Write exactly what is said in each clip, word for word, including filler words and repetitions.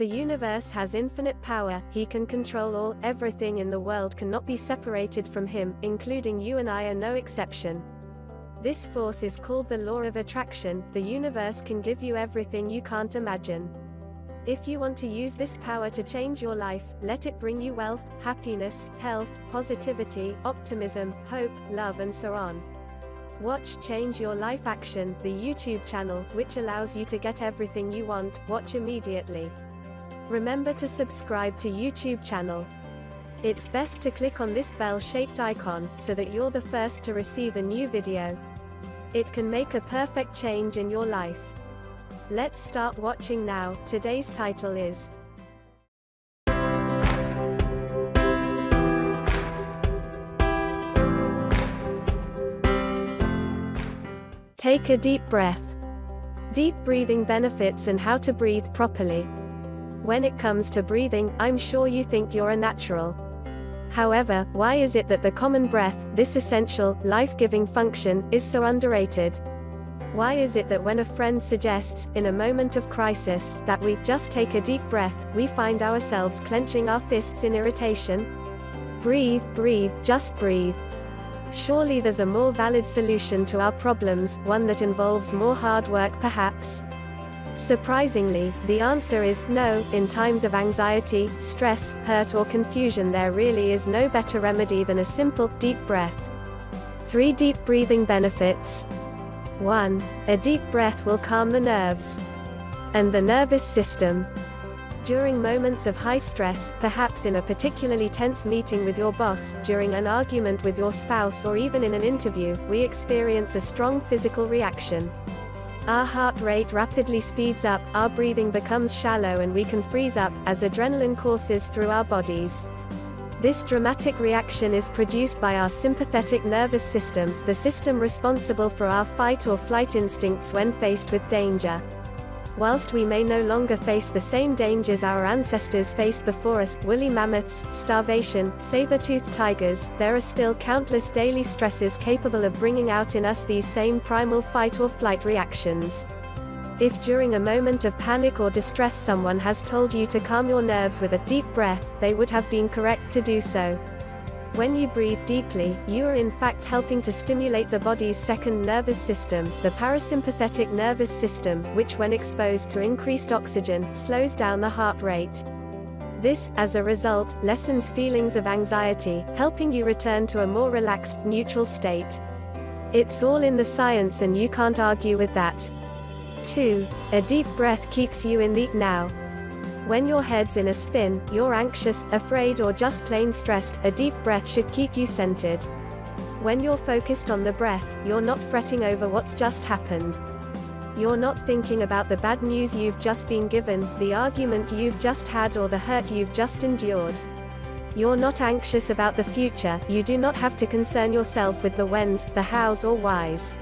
The universe has infinite power, he can control all, everything in the world cannot be separated from him, including you and I are no exception. This force is called the law of attraction. The universe can give you everything you can't imagine. If you want to use this power to change your life, let it bring you wealth, happiness, health, positivity, optimism, hope, love and so on. Watch Change Your Life Action, the YouTube channel, which allows you to get everything you want. Watch immediately. Remember to subscribe to YouTube channel. It's best to click on this bell-shaped icon, so that you're the first to receive a new video. It can make a perfect change in your life. Let's start watching now. Today's title is Take a Deep Breath. Deep breathing benefits and how to breathe properly. When it comes to breathing, I'm sure you think you're a natural. However, why is it that the common breath, this essential, life-giving function, is so underrated? Why is it that when a friend suggests, in a moment of crisis, that we just take a deep breath, we find ourselves clenching our fists in irritation? Breathe, breathe, just breathe. Surely there's a more valid solution to our problems, one that involves more hard work perhaps? Surprisingly, the answer is no. In times of anxiety, stress, hurt or confusion, there really is no better remedy than a simple, deep breath. Three deep breathing benefits. one A deep breath will calm the nerves and the nervous system. During moments of high stress, perhaps in a particularly tense meeting with your boss, during an argument with your spouse or even in an interview, we experience a strong physical reaction. Our heart rate rapidly speeds up, our breathing becomes shallow and we can freeze up, as adrenaline courses through our bodies. This dramatic reaction is produced by our sympathetic nervous system, the system responsible for our fight or flight instincts when faced with danger. Whilst we may no longer face the same dangers our ancestors faced before us, woolly mammoths, starvation, saber-toothed tigers, there are still countless daily stresses capable of bringing out in us these same primal fight or flight reactions. If during a moment of panic or distress someone has told you to calm your nerves with a deep breath, they would have been correct to do so. When you breathe deeply, you are in fact helping to stimulate the body's second nervous system, the parasympathetic nervous system, which when exposed to increased oxygen, slows down the heart rate. This, as a result, lessens feelings of anxiety, helping you return to a more relaxed, neutral state. It's all in the science and you can't argue with that. two A deep breath keeps you in the now. When your head's in a spin, you're anxious, afraid or just plain stressed, a deep breath should keep you centered. When you're focused on the breath, you're not fretting over what's just happened. You're not thinking about the bad news you've just been given, the argument you've just had or the hurt you've just endured. You're not anxious about the future, you do not have to concern yourself with the whens, the hows or whys.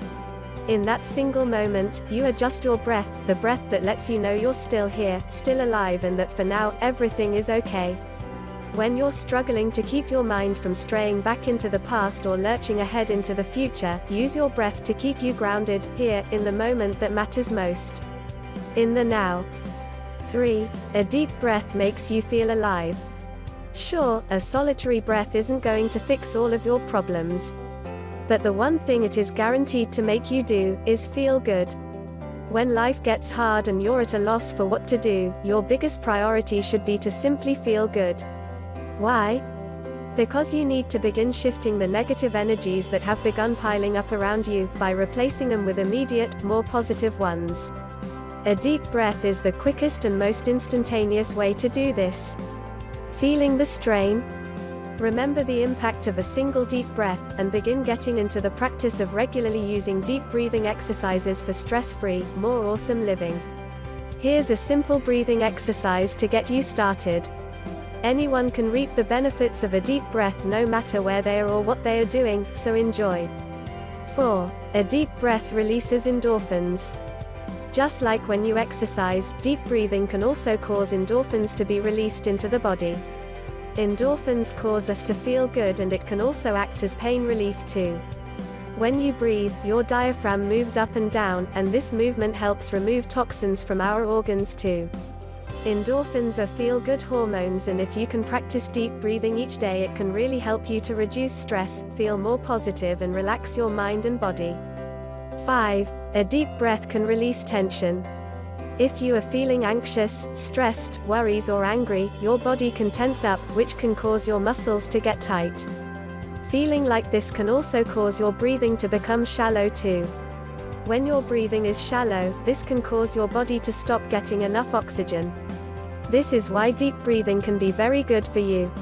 In that single moment, you are just your breath, the breath that lets you know you're still here, still alive and that for now, everything is okay. When you're struggling to keep your mind from straying back into the past or lurching ahead into the future, use your breath to keep you grounded, here, in the moment that matters most. In the now. three A deep breath makes you feel alive. Sure, a solitary breath isn't going to fix all of your problems. But the one thing it is guaranteed to make you do, is feel good. When life gets hard and you're at a loss for what to do, your biggest priority should be to simply feel good. Why? Because you need to begin shifting the negative energies that have begun piling up around you, by replacing them with immediate, more positive ones. A deep breath is the quickest and most instantaneous way to do this. Feeling the strain? Remember the impact of a single deep breath, and begin getting into the practice of regularly using deep breathing exercises for stress-free, more awesome living. Here's a simple breathing exercise to get you started. Anyone can reap the benefits of a deep breath no matter where they are or what they are doing, so enjoy. four A deep breath releases endorphins. Just like when you exercise, deep breathing can also cause endorphins to be released into the body. Endorphins cause us to feel good and it can also act as pain relief too. When you breathe, your diaphragm moves up and down, and this movement helps remove toxins from our organs too. Endorphins are feel-good hormones, and if you can practice deep breathing each day, it can really help you to reduce stress, feel more positive, and relax your mind and body. five. A deep breath can release tension. If you are feeling anxious, stressed, worries or angry, your body can tense up, which can cause your muscles to get tight. Feeling like this can also cause your breathing to become shallow too. When your breathing is shallow, this can cause your body to stop getting enough oxygen. This is why deep breathing can be very good for you.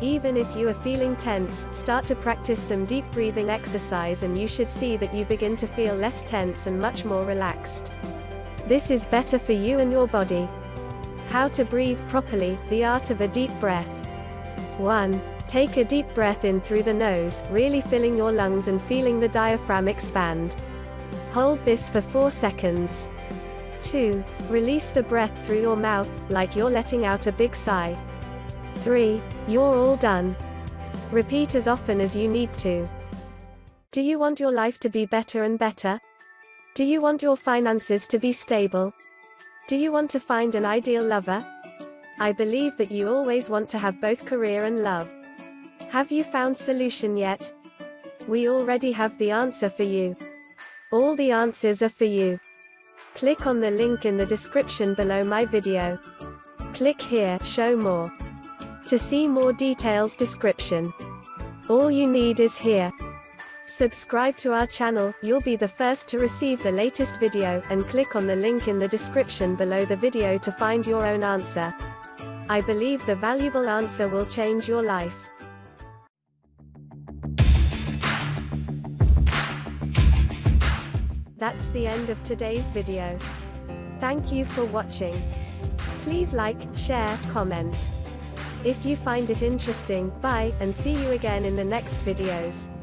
Even if you are feeling tense, start to practice some deep breathing exercise and you should see that you begin to feel less tense and much more relaxed. This is better for you and your body. How to breathe properly, the art of a deep breath. one. Take a deep breath in through the nose, really filling your lungs and feeling the diaphragm expand. Hold this for four seconds. two. Release the breath through your mouth, like you're letting out a big sigh. three. You're all done. Repeat as often as you need to. Do you want your life to be better and better? Do you want your finances to be stable? Do you want to find an ideal lover? I believe that you always want to have both career and love. Have you found a solution yet? We already have the answer for you. All the answers are for you. Click on the link in the description below my video. Click here, show more. To see more details description. All you need is here. Subscribe to our channel, you'll be the first to receive the latest video, and click on the link in the description below the video to find your own answer. I believe the valuable answer will change your life. That's the end of today's video. Thank you for watching. Please like, share, comment. If you find it interesting, bye, and see you again in the next videos.